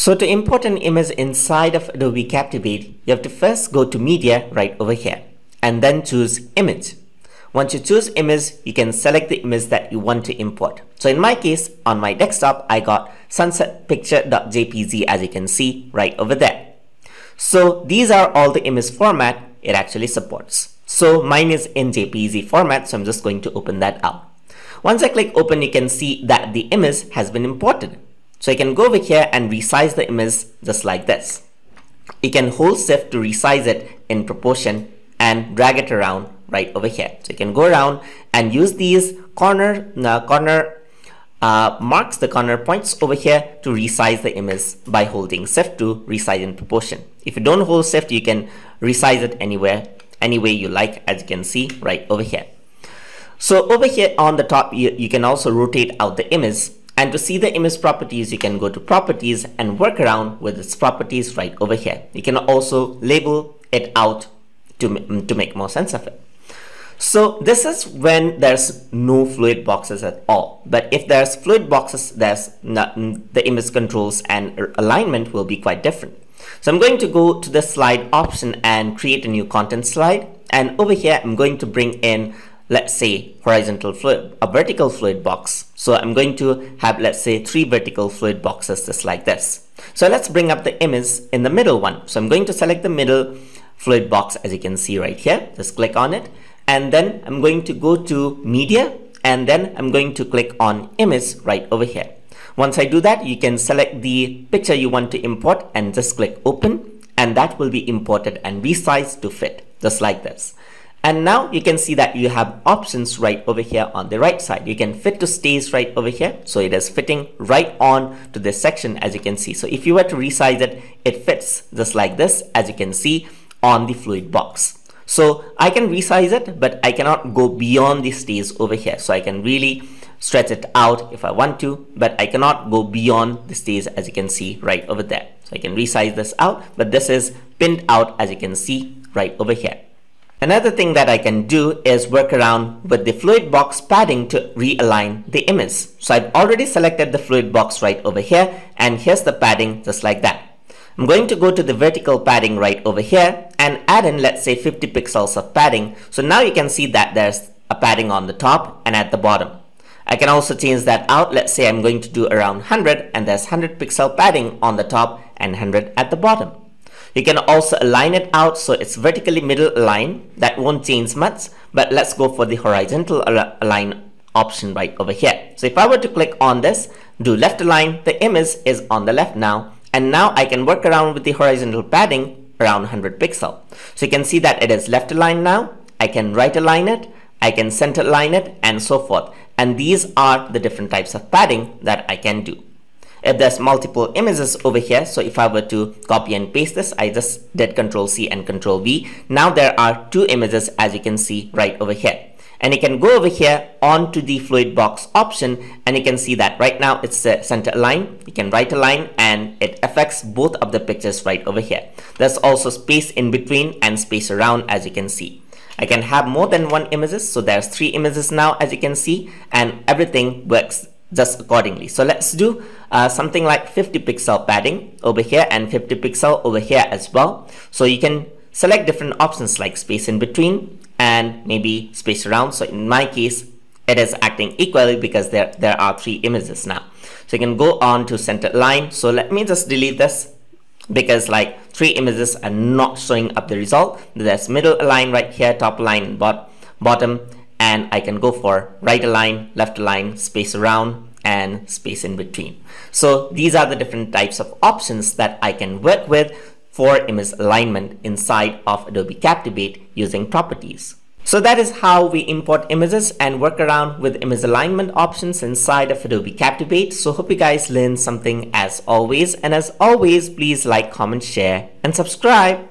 So to import an image inside of Adobe Captivate, you have to first go to Media right over here and then choose Image. Once you choose Image, you can select the image that you want to import. So in my case, on my desktop, I got sunsetpicture.jpg as you can see right over there. So these are all the image format it actually supports. So mine is in JPEG format, so I'm just going to open that out. Once I click open, you can see that the image has been imported. So you can go over here and resize the image just like this. You can hold shift to resize it in proportion and drag it around right over here. So you can go around and use these corner marks, the corner points over here to resize the image by holding shift to resize in proportion. If you don't hold shift, you can resize it anywhere, any way you like, as you can see right over here. So over here on the top, you can also rotate out the image. And to see the image properties, you can go to properties and work around with its properties right over here. You can also label it out to make more sense of it. So this is when there's no fluid boxes at all. But if there's fluid boxes, the image controls and alignment will be quite different. So I'm going to go to the slide option and create a new content slide. And over here, I'm going to bring in, let's say, horizontal fluid, a vertical fluid box. So I'm going to have, let's say, 3 vertical fluid boxes just like this. So let's bring up the image in the middle one. So I'm going to select the middle fluid box as you can see right here. Just click on it. And then I'm going to go to Media. And then I'm going to click on Image right over here. Once I do that, you can select the picture you want to import and just click Open. And that will be imported and resized to fit just like this. And now you can see that you have options right over here on the right side. You can fit to stays right over here. So it is fitting right on to this section as you can see. So if you were to resize it, it fits just like this as you can see on the fluid box. So I can resize it, but I cannot go beyond the stays over here. So I can really stretch it out if I want to, but I cannot go beyond the stays as you can see right over there. So I can resize this out, but this is pinned out as you can see right over here. Another thing that I can do is work around with the fluid box padding to realign the image. So I've already selected the fluid box right over here, and here's the padding just like that. I'm going to go to the vertical padding right over here and add in, let's say, 50 pixels of padding. So now you can see that there's a padding on the top and at the bottom. I can also change that out. Let's say I'm going to do around 100, and there's 100 pixel padding on the top and 100 at the bottom. You can also align it out so it's vertically middle aligned. That won't change much, but let's go for the horizontal align option right over here. So if I were to click on this, do left align, the image is on the left now. And now I can work around with the horizontal padding around 100 pixel. So you can see that it is left aligned now. I can right align it, I can center align it, and so forth. And these are the different types of padding that I can do. If there's multiple images over here, so if I were to copy and paste this, I just did Control C and Control V. Now there are 2 images as you can see right over here. And you can go over here onto the fluid box option, and you can see that right now it's center align. You can right align, and it affects both of the pictures right over here. There's also space in between and space around as you can see. I can have more than 1 images, so there's 3 images now as you can see, and everything works just accordingly. So let's do something like 50 pixel padding over here and 50 pixel over here as well. So you can select different options like space in between and maybe space around. So in my case, it is acting equally because there are 3 images now. So you can go on to center line. So let me just delete this because like 3 images are not showing up the result. There's middle align right here, top align and bottom. And I can go for right align, left align, space around, and space in between. So these are the different types of options that I can work with for image alignment inside of Adobe Captivate using properties. So that is how we import images and work around with image alignment options inside of Adobe Captivate. So hope you guys learned something as always. And as always, please like, comment, share, and subscribe.